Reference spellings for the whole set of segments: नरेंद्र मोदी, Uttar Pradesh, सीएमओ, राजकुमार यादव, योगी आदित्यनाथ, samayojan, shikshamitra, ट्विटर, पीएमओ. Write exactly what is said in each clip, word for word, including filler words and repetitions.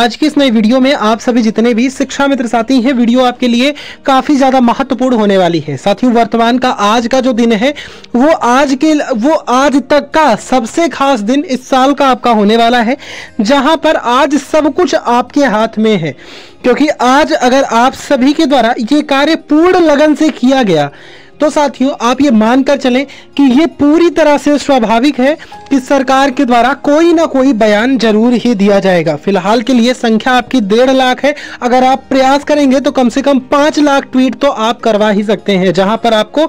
आज की इस नई वीडियो में आप सभी जितने भी शिक्षा मित्र साथी हैं, वीडियो आपके लिए काफी ज्यादा महत्वपूर्ण होने वाली है। साथियों, वर्तमान का आज का जो दिन है वो आज के वो आज तक का सबसे खास दिन इस साल का आपका होने वाला है, जहां पर आज सब कुछ आपके हाथ में है। क्योंकि आज अगर आप सभी के द्वारा ये कार्य पूर्ण लगन से किया गया तो साथियों आप ये मानकर चलें कि ये पूरी तरह से स्वाभाविक है कि सरकार के द्वारा कोई ना कोई बयान जरूर ही दिया जाएगा। फिलहाल के लिए संख्या आपकी डेढ़ लाख है। अगर आप प्रयास करेंगे तो कम से कम पांच लाख ट्वीट तो आप करवा ही सकते हैं, जहां पर आपको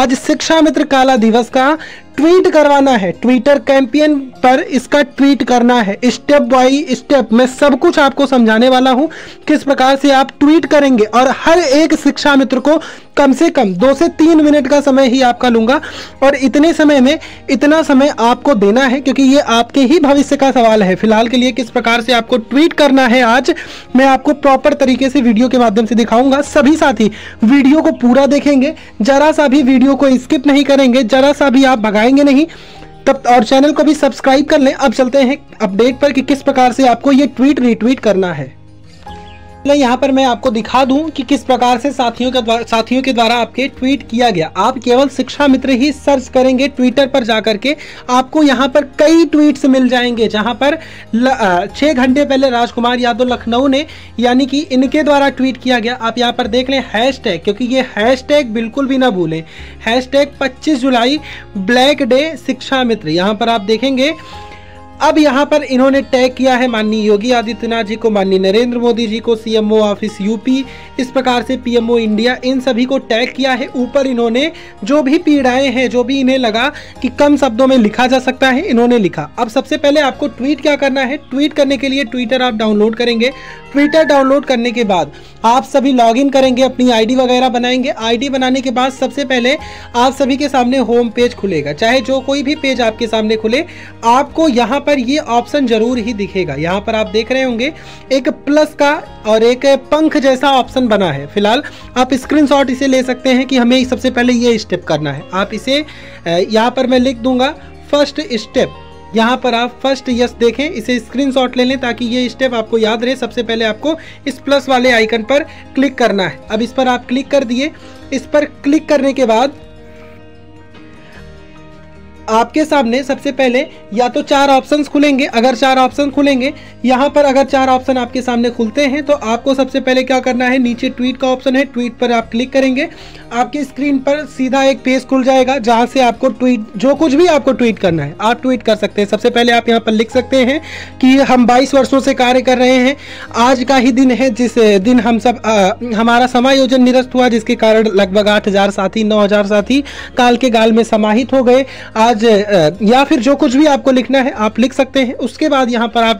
आज शिक्षा मित्र काला दिवस का ट्वीट करवाना है। ट्विटर कैंपेन पर इसका ट्वीट करना है। स्टेप बाई स्टेप मैं सब कुछ आपको समझाने वाला हूं, किस प्रकार से आप ट्वीट करेंगे। और हर एक शिक्षा मित्र को कम से कम दो से तीन मिनट का समय ही आपका लूंगा, और इतने समय में इतना समय आपको देना है क्योंकि ये आपके ही भविष्य का सवाल है। फिलहाल के लिए किस प्रकार से आपको ट्वीट करना है आज मैं आपको प्रॉपर तरीके से वीडियो के माध्यम से दिखाऊंगा। सभी साथी वीडियो को पूरा देखेंगे, जरा सा भी वीडियो को स्किप नहीं करेंगे, जरा सा भी आप भगाएंगे नहीं तब, और चैनल को भी सब्सक्राइब कर लें। अब चलते हैं अपडेट पर कि किस प्रकार से आपको ये ट्वीट रिट्वीट करना है। यहाँ पर मैं आपको दिखा दूं कि किस प्रकार से साथियों के द्वारा साथियों के द्वारा आपके ट्वीट किया गया। आप केवल शिक्षा मित्र ही सर्च करेंगे ट्विटर पर जाकर के, आपको यहाँ पर कई ट्वीट्स मिल जाएंगे, जहाँ पर छः घंटे पहले राजकुमार यादव लखनऊ ने यानी कि इनके द्वारा ट्वीट किया गया। आप यहाँ पर देख लें हैशटैग, क्योंकि ये हैशटैग बिल्कुल भी ना भूलें। हैशटैग पच्चीस जुलाई ब्लैक डे शिक्षा मित्र, यहाँ पर आप देखेंगे। अब यहाँ पर इन्होंने टैग किया है माननीय योगी आदित्यनाथ जी को, माननीय नरेंद्र मोदी जी को, सीएमओ ऑफिस यूपी, इस प्रकार से पीएमओ इंडिया, इन सभी को टैग किया है। ऊपर इन्होंने जो भी पीड़ाएं हैं, जो भी इन्हें लगा कि कम शब्दों में लिखा जा सकता है, इन्होंने लिखा। अब सबसे पहले आपको ट्वीट क्या करना है, ट्वीट करने के लिए ट्विटर आप डाउनलोड करेंगे। ट्विटर डाउनलोड करने के बाद आप सभी लॉग इन करेंगे, अपनी आई डी वगैरह बनाएंगे। आई डी बनाने के बाद सबसे पहले आप सभी के सामने होम पेज खुलेगा, चाहे जो कोई भी पेज आपके सामने खुले, आपको यहाँ पर ये ऑप्शन जरूर ही दिखेगा। यहाँ पर आप देख रहे होंगे एक प्लस का और एक पंख जैसा ऑप्शन बना है। फिलहाल आप स्क्रीनशॉट इसे ले सकते हैं कि हमें सबसे पहले ये स्टेप करना है। आप इसे यहाँ पर मैं लिख दूंगा फर्स्ट स्टेप, यहाँ पर आप फर्स्ट यस देखें, इसे स्क्रीनशॉट ले लें ताकि ये स्टेप आपको याद रहे। सबसे पहले आपको इस प्लस वाले आइकन पर क्लिक करना है। अब इस पर आप क्लिक कर दिए। इस पर क्लिक करने के बाद आपके सामने सबसे पहले या तो चार ऑप्शंस खुलेंगे। अगर चार ऑप्शन खुलेंगे यहाँ पर, अगर चार ऑप्शन आपके सामने खुलते हैं तो आपको सबसे पहले क्या करना है, नीचे ट्वीट का ऑप्शन है, ट्वीट पर आप क्लिक करेंगे। आपकी स्क्रीन पर सीधा एक पेज खुल जाएगा जहाँ से आपको ट्वीट, जो कुछ भी आपको ट्वीट करना है आप ट्वीट कर सकते हैं। सबसे पहले आप यहाँ पर लिख सकते हैं कि हम बाईस वर्षों से कार्य कर रहे हैं, आज का ही दिन है जिस दिन हम सब आ, हमारा समायोजन निरस्त हुआ, जिसके कारण लगभग आठ हज़ार साथी नौ हज़ार साथी काल के गाल में समाहित हो गए आज, या फिर जो कुछ भी आपको लिखना है आप लिख सकते हैं। उसके बाद यहाँ पर आप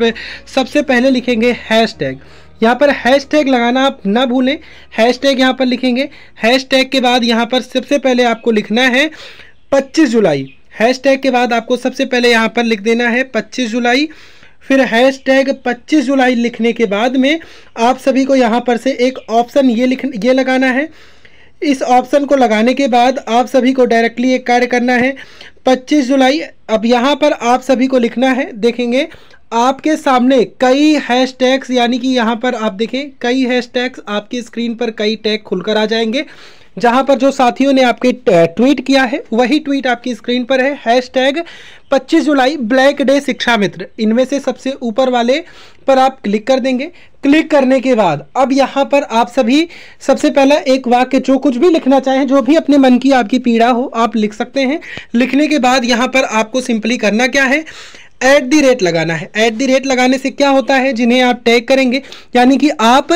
सबसे पहले लिखेंगे हैशटैग। यहाँ पर हैशटैग लगाना आप ना भूलें, हैशटैग यहाँ पर लिखेंगे। हैशटैग के बाद यहाँ पर सबसे पहले आपको लिखना है पच्चीस जुलाई। हैशटैग के बाद आपको सबसे पहले यहाँ पर लिख देना है पच्चीस जुलाई। फिर हैशटैग पच्चीस जुलाई लिखने के बाद में आप सभी को यहाँ पर से एक ऑप्शन ये लिख ये लगाना है। इस ऑप्शन को लगाने के बाद आप सभी को डायरेक्टली एक कार्य करना है पच्चीस जुलाई। अब यहाँ पर आप सभी को लिखना है, देखेंगे आपके सामने कई हैशटैग्स, यानी कि यहाँ पर आप देखें कई हैशटैग्स आपकी स्क्रीन पर, कई टैग खुलकर आ जाएंगे, जहाँ पर जो साथियों ने आपके ट्वीट किया है वही ट्वीट आपकी स्क्रीन पर है। हैशटैग पच्चीस जुलाई ब्लैक डे शिक्षा मित्र, इनमें से सबसे ऊपर वाले पर आप क्लिक कर देंगे। क्लिक करने के बाद अब यहाँ पर आप सभी सबसे पहला एक वाक्य जो कुछ भी लिखना चाहें, जो भी अपने मन की आपकी पीड़ा हो आप लिख सकते हैं। लिखने के बाद यहाँ पर आपको सिंपली करना क्या है, एट दी रेट लगाना है। एट दी रेट लगाने से क्या होता है, जिन्हें आप टैग करेंगे यानी कि आप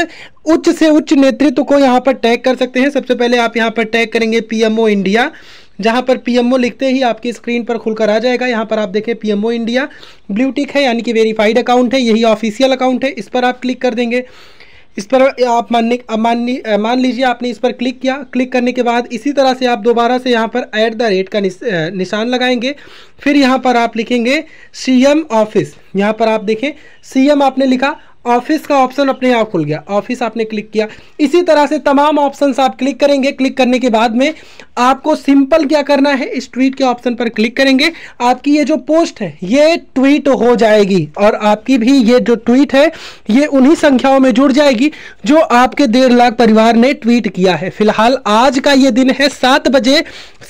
उच्च से उच्च नेतृत्व को यहाँ पर टैग कर सकते हैं। सबसे पहले आप यहाँ पर टैग करेंगे पीएमओ इंडिया, जहाँ पर पीएमओ लिखते ही आपकी स्क्रीन पर खुलकर आ जाएगा। यहाँ पर आप देखें पीएमओ इंडिया ब्लू टिक है, यानी कि वेरीफाइड अकाउंट है, यही ऑफिशियल अकाउंट है। इस पर आप क्लिक कर देंगे। इस पर आप मानने माननी मान लीजिए आपने इस पर क्लिक किया। क्लिक करने के बाद इसी तरह से आप दोबारा से यहाँ पर ऐट द रेट का निश, निशान लगाएंगे। फिर यहाँ पर आप लिखेंगे सीएम ऑफिस, यहाँ पर आप देखें सीएम आपने लिखा ऑफिस का ऑप्शन अपने आप खुल गया, ऑफिस आपने क्लिक किया। इसी तरह से तमाम ऑप्शंस आप क्लिक करेंगे। क्लिक करने के बाद में आपको सिंपल क्या करना है, ट्वीट के ऑप्शन पर क्लिक करेंगे। आपकी ये जो पोस्ट है ये ट्वीट हो जाएगी और आपकी भी ये जो ट्वीट है ये उन्हीं संख्याओं में जुड़ जाएगी जो आपके डेढ़ लाख परिवार ने ट्वीट किया है। फिलहाल आज का ये दिन है, सात बजे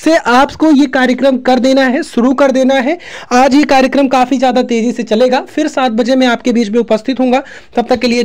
से आपको ये कार्यक्रम कर देना है, शुरू कर देना है। आज ये कार्यक्रम काफी ज्यादा तेजी से चलेगा। फिर सात बजे मैं आपके बीच में उपस्थित होऊंगा। तब तक के लिए